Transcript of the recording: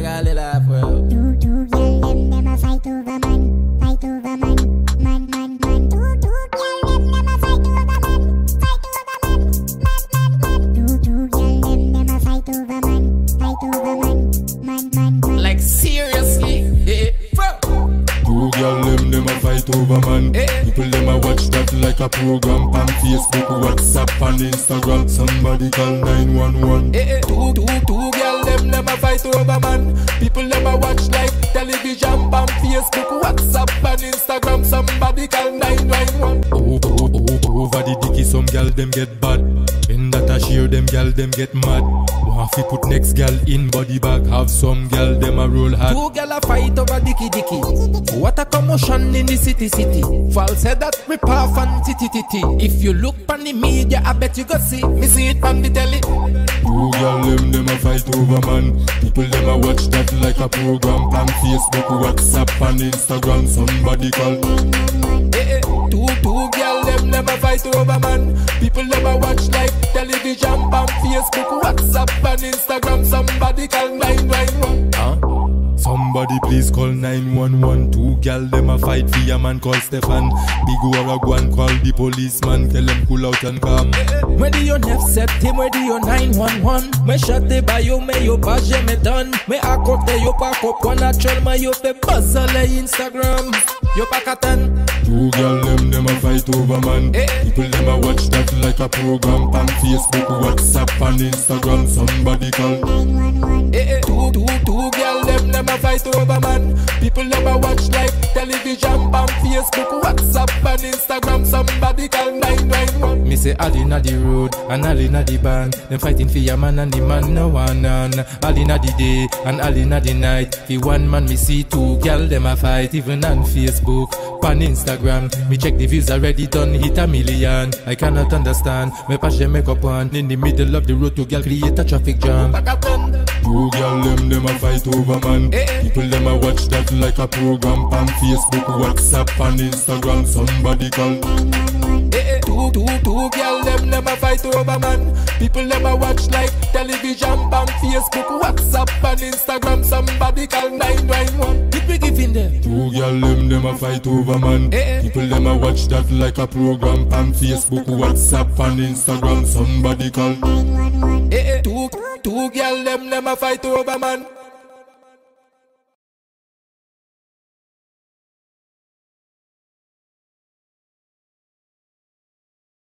da galera foi eu. Like seriously, yeah. Two girl them a fight over man. People them a watch that like a program on Facebook, WhatsApp and Instagram. Somebody call 911. Two girl them a fight over man. People them a watch like television on Facebook, WhatsApp and Instagram. Somebody call 911. Over the dicky some girl them get bad. In that I share them girl them get mad. If you put next girl in body bag, have some girl them a roll hard. Two girl a fight over dicky dicky. What a commotion in the city. False head that rip off and titty. If you look pan the media, I bet you go see. Me see it pan the telly. Two girl them a fight over man. People them a watch that like a program on Facebook, WhatsApp and Instagram. Somebody call two girl them a fight over man. People them a watch like television on Facebook, WhatsApp and Instagram. Somebody call 911. Somebody please call 911. Two gal them a fight via man call Stefan. Big Waragwan call the policeman. Tell them cool out and calm. Where do your nef set him? Where do your 911? Me shot the bio, me yo baje me done. Me akote yo pack up one a trail. Me yo pe puzzle Instagram. Yo pack a ten. Two gal them a fight over man. People them a watch that like a program on Facebook, WhatsApp and Instagram. Somebody call 911. Two gal them a fight over man. People never watch like television, bam, Facebook, WhatsApp and Instagram. Somebody call 911. Me say all inna the road and all inna the band. Them fighting for your man and the man no one on. All inna the day and all inna the night. For one man me see two girl them a fight. Even on Facebook, on Instagram. Me check the views already done hit a million. I cannot understand. Me pass them make up on. In the middle of the road two girl create a traffic jam. Two girl them a fight over man. People them a watch that like a program on Facebook, WhatsApp and Instagram. Somebody call 911. Two girl them never fight over man. People never watch like television on Facebook, WhatsApp and Instagram. Somebody call 911. Did we give in them? Two girl them never fight over man. People never watch that like a program on Facebook, WhatsApp and Instagram. Somebody call 911. Two girl them never fight over man.